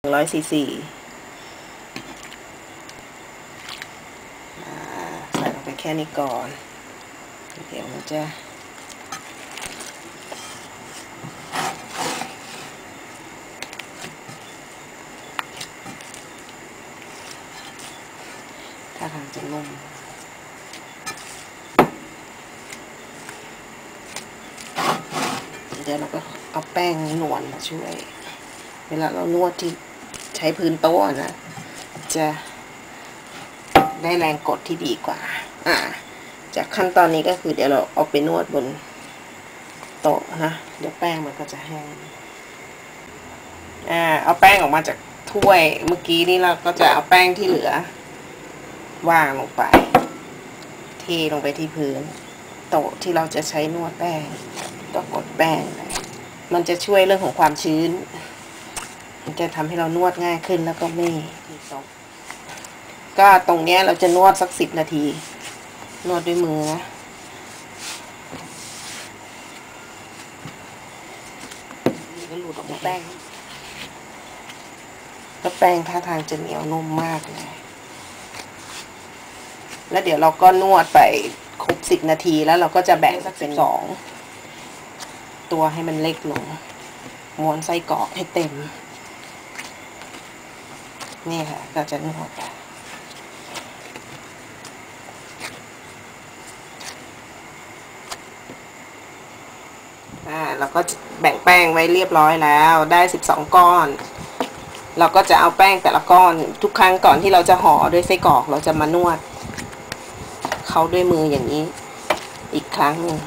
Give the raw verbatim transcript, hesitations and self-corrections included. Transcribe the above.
หนึ่งร้อยซีซี ใส่ลงไปแค่นี้ก่อนเดี๋ยวมันจะถ้าทางจะนุ่มเดี๋ยวเราก็เอาแป้งนวลมาช่วยเวลาเรานวดที่ใช้พื้นโต๊ะนะจะได้แรงกดที่ดีกว่าอ่าจากขั้นตอนนี้ก็คือเดี๋ยวเราเอาไปนวดบนโต๊ะนะเดี๋ยวแป้งมันก็จะแห้งอ่าเอาแป้งออกมาจากถ้วยเมื่อกี้นี่เราก็จะเอาแป้งที่เหลือวางลงไปเทลงไปที่พื้นโต๊ะที่เราจะใช้นวดแป้งก็กดแป้งมันจะช่วยเรื่องของความชื้นจะทำให้เรานวดง่ายขึ้นแล้วก็ไม่ตกก็ตรงเนี้ยเราจะนวดสักสิบนาทีนวดด้วยมือนะก็หลุดออกมาแป้งแล้วแป้งท่าทางจะเหนียวนุ่มมากเลยแล้วเดี๋ยวเราก็นวดไปครบสิบนาทีแล้วเราก็จะแบ่งสักเป็นสองตัวให้มันเล็กลงม้วนไส้กรอกให้เต็มนี่ค่ะเราจะนวดอ่าเราก็แบ่งแป้งไว้เรียบร้อยแล้วได้สิบสองก้อนเราก็จะเอาแป้งแต่ละก้อนทุกครั้งก่อนที่เราจะห่อด้วยไส้กรอกเราจะมานวดเขาด้วยมืออย่างนี้อีกครั้งหนึ่ง